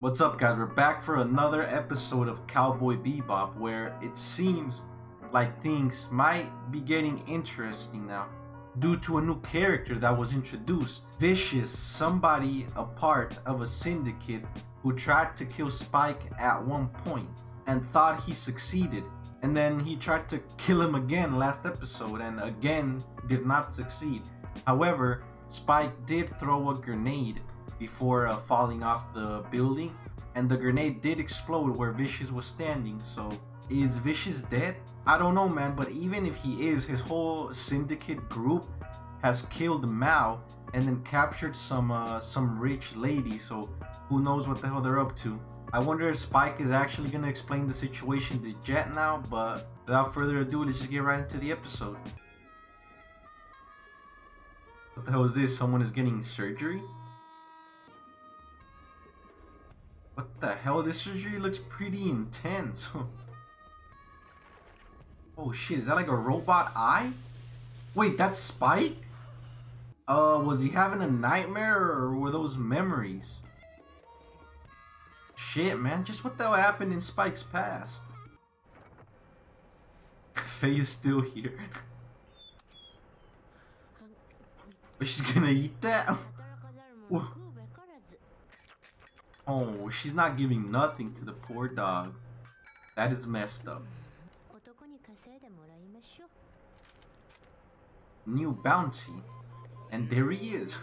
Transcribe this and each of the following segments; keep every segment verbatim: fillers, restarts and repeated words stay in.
What's up, guys? We're back for another episode of Cowboy Bebop, where it seems like things might be getting interesting now due to a new character that was introduced. Vicious, somebody a part of a syndicate who tried to kill Spike at one point and thought he succeeded, and then he tried to kill him again last episode and again did not succeed. However, Spike did throw a grenade before uh, falling off the building, and the grenade did explode where Vicious was standing. So is Vicious dead? I don't know, man, but even if he is, his whole syndicate group has killed Mao and then captured some uh, some rich lady, so who knows what the hell they're up to. I wonder if Spike is actually gonna explain the situation to Jet now, but without further ado, let's just get right into the episode. What the hell is this? Someone is getting surgery? What the hell? This surgery looks pretty intense. Oh shit, is that like a robot eye? Wait, that's Spike? Uh, was he having a nightmare or were those memories? Shit, man, just what the hell happened in Spike's past? Faye is still here. But she's gonna eat that? Oh, she's not giving nothing to the poor dog. That is messed up. New bouncy. And there he is.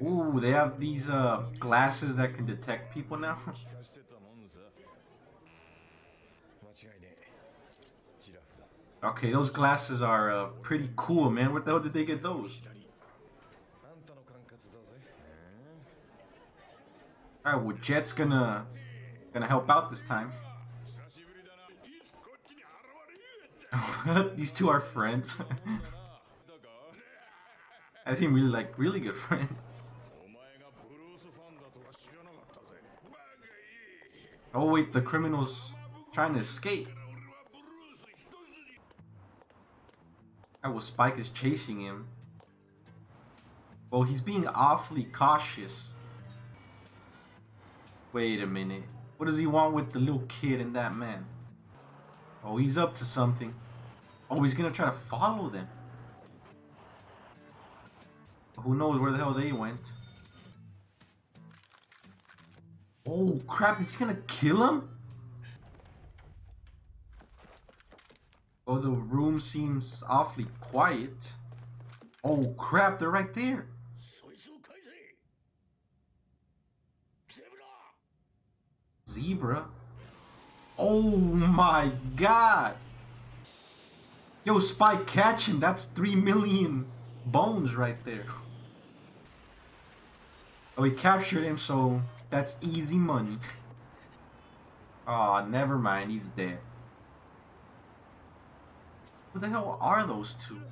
Ooh, they have these uh, glasses that can detect people now. Okay, those glasses are uh, pretty cool, man. Where the hell did they get those? Alright, well, Jet's gonna gonna help out this time. These two are friends. I seem really like really good friends. Oh wait, the criminal's trying to escape. Alright, well, Spike is chasing him. Well, he's being awfully cautious. Wait a minute. What does he want with the little kid and that man? Oh, he's up to something. Oh, he's gonna try to follow them. Who knows where the hell they went? Oh crap, he's gonna kill him? Oh, the room seems awfully quiet. Oh crap, they're right there. Zebra. Oh my god. Yo, Spike, catch him. That's three million bones right there. Oh, he captured him, so that's easy money. Aw, oh, never mind. He's dead. Who the hell are those two?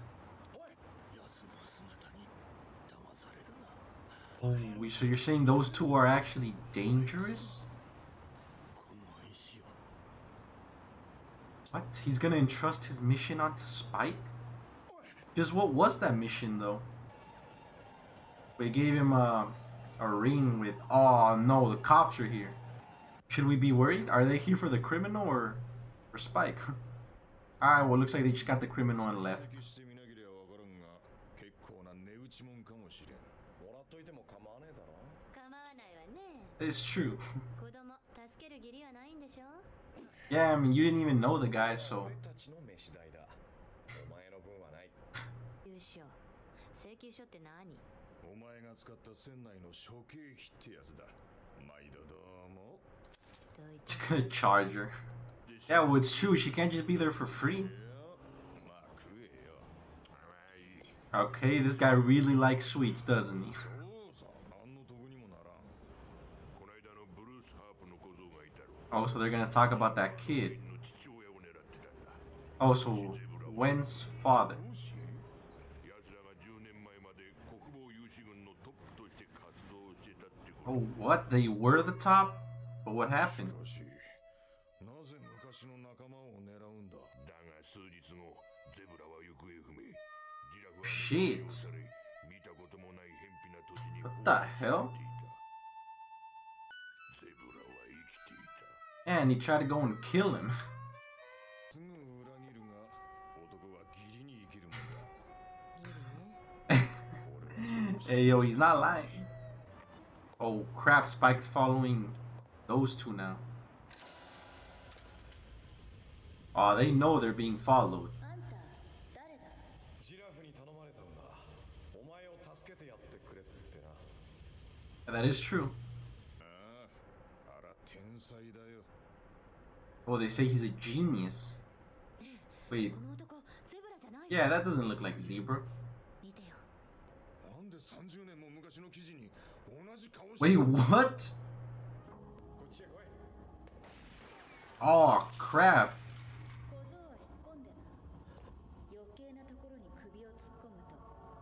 Oh, so you're saying those two are actually dangerous? What? He's gonna entrust his mission onto Spike? Just what was that mission though? We gave him a, a ring with... Oh no, the cops are here. Should we be worried? Are they here for the criminal or for Spike? Alright, well, looks like they just got the criminal and left. It's true. Yeah, I mean, you didn't even know the guy, so... Charger. Yeah, well, it's true, she can't just be there for free. Okay, this guy really likes sweets, doesn't he? Oh, so they're gonna talk about that kid. Oh, so Wen's father. Oh, what? They were the top? But what happened? Shit. What the hell? and he tried to go and kill him. Hey yo, he's not lying. Oh crap, Spike's following those two now. Aw, oh, they know they're being followed. That is true. Oh, they say he's a genius. Wait. Yeah, that doesn't look like Zebra. Wait, what? Oh, crap.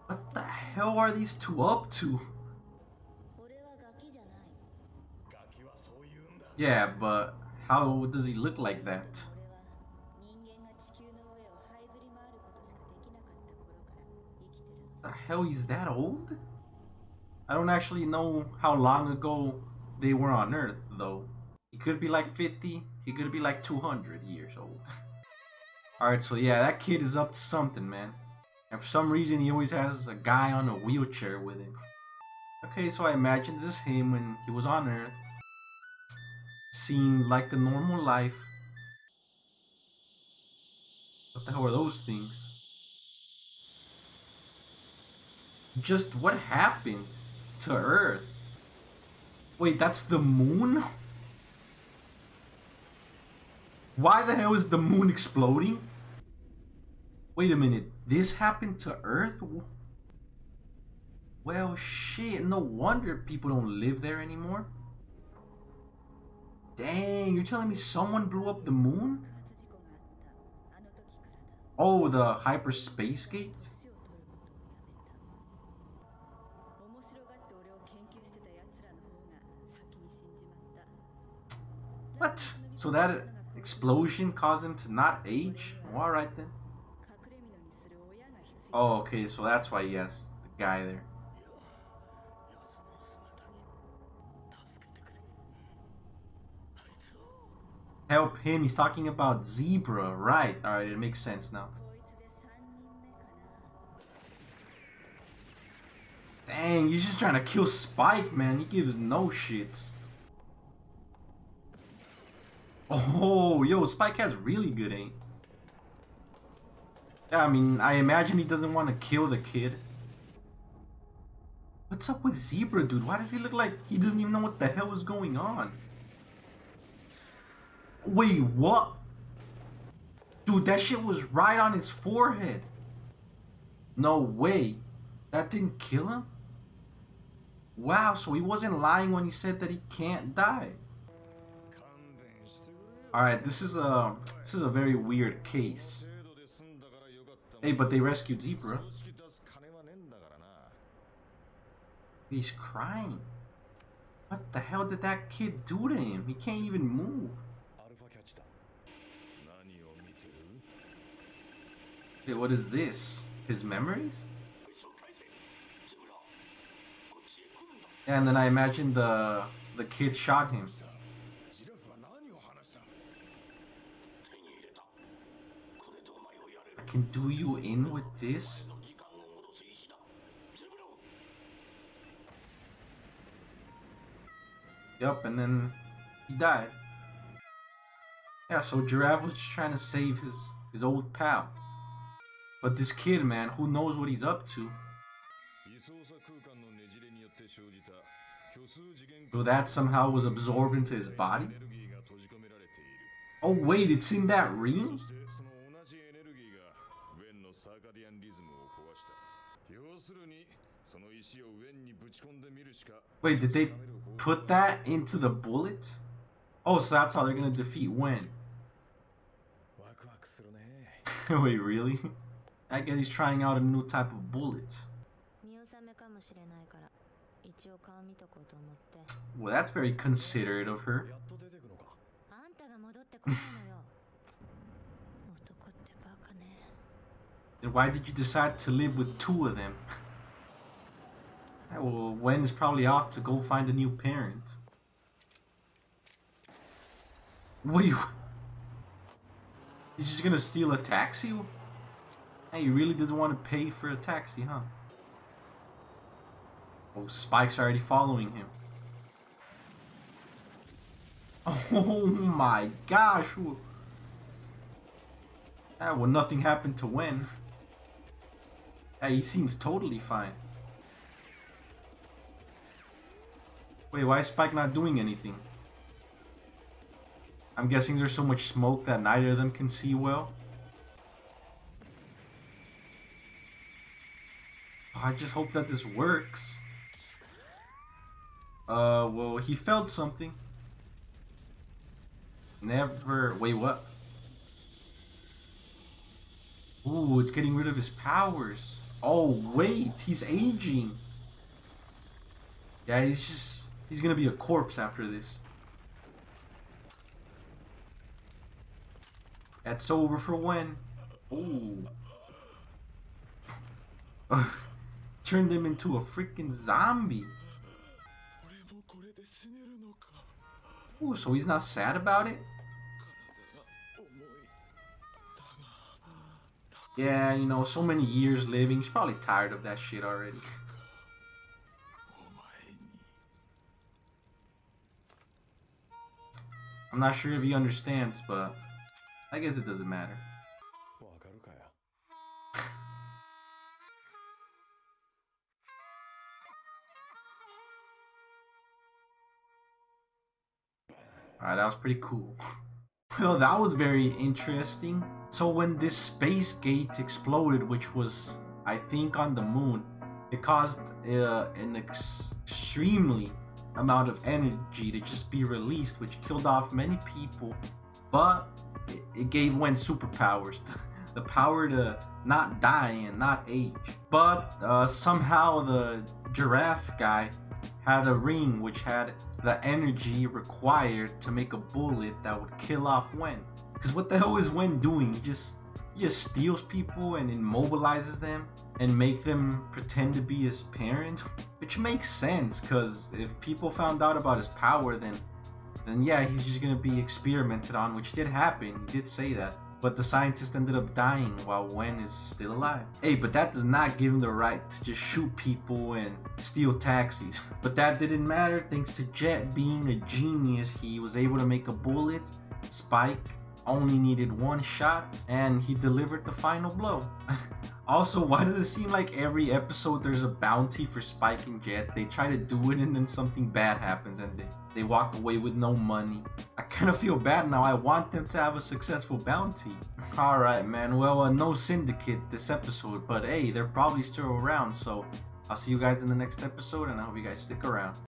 What the hell are these two up to? Yeah, but how does he look like that? The hell, he's that old? I don't actually know how long ago they were on Earth, though. He could be like fifty, he could be like two hundred years old. Alright, so yeah, that kid is up to something, man. And for some reason, he always has a guy on a wheelchair with him. Okay, so I imagine this is him when he was on Earth. Seemed like a normal life. What the hell are those things? Just what happened to Earth? Wait, that's the moon? Why the hell is the moon exploding? Wait a minute, this happened to Earth? Well, shit, no wonder people don't live there anymore. Dang, you're telling me someone blew up the moon? Oh, the hyperspace gate? What? So that explosion caused him to not age? Well, alright then. Oh, okay, so that's why he has the guy there. Help him, he's talking about Zebra, right? Alright, it makes sense now. Dang, he's just trying to kill Spike, man. He gives no shits. Oh, yo, Spike has really good aim. Yeah, I mean, I imagine he doesn't want to kill the kid. What's up with Zebra, dude? Why does he look like he doesn't even know what the hell is going on? Wait, what? Dude, that shit was right on his forehead. No way. That didn't kill him? Wow, so he wasn't lying when he said that he can't die. Alright, this is a this is a very weird case. Hey, but they rescued Zebra. He's crying. What the hell did that kid do to him? He can't even move. Wait, what is this? His memories? And then I imagine the the kid shot him. I can do you in with this? Yup, and then he died. Yeah, so Giraffe was just trying to save his, his old pal. But this kid, man, who knows what he's up to? So that somehow was absorbed into his body? Oh wait, it's in that ring? Wait, did they put that into the bullet? Oh, so that's how they're gonna defeat Wen. Wait, really? I guess he's trying out a new type of bullets. Well, that's very considerate of her. Then why did you decide to live with two of them? Well, Wen is probably off to go find a new parent. What do you... He's just gonna steal a taxi? Hey, he really doesn't want to pay for a taxi, huh? Oh, Spike's already following him. Oh my gosh! Ah, well, nothing happened to Wen. Ah, he seems totally fine. Wait, why is Spike not doing anything? I'm guessing there's so much smoke that neither of them can see well. Oh, I just hope that this works. Uh, well, he felt something. Never. Wait, what? Ooh, it's getting rid of his powers. Oh, wait, he's aging. Yeah, he's just. He's gonna be a corpse after this. That's over for Wen. Ooh. Turned him into a freaking zombie. Ooh, so he's not sad about it? Yeah, you know, so many years living, he's probably tired of that shit already. I'm not sure if he understands, but I guess it doesn't matter. Alright, that was pretty cool. Well, that was very interesting. So when this space gate exploded, which was, I think, on the moon, it caused uh, an ex extremely amount of energy to just be released, which killed off many people, but it, it gave Wen superpowers. The power to not die and not age. But uh, somehow the giraffe guy had a ring which had the energy required to make a bullet that would kill off Wen. Because what the hell is Wen doing? He just, he just steals people and immobilizes them and make them pretend to be his parents. Which makes sense, because if people found out about his power, then, then yeah, he's just going to be experimented on, which did happen. He did say that. But the scientist ended up dying while Wen is still alive. Hey, but that does not give him the right to just shoot people and steal taxis. But that didn't matter. Thanks to Jet being a genius, he was able to make a bullet. Spike only needed one shot, and he delivered the final blow. Also, why does it seem like every episode there's a bounty for Spike and Jet? They try to do it and then something bad happens and they, they walk away with no money. I kind of feel bad now. I want them to have a successful bounty. Alright, man. Well, uh, no syndicate this episode, but hey, they're probably still around. So I'll see you guys in the next episode, and I hope you guys stick around.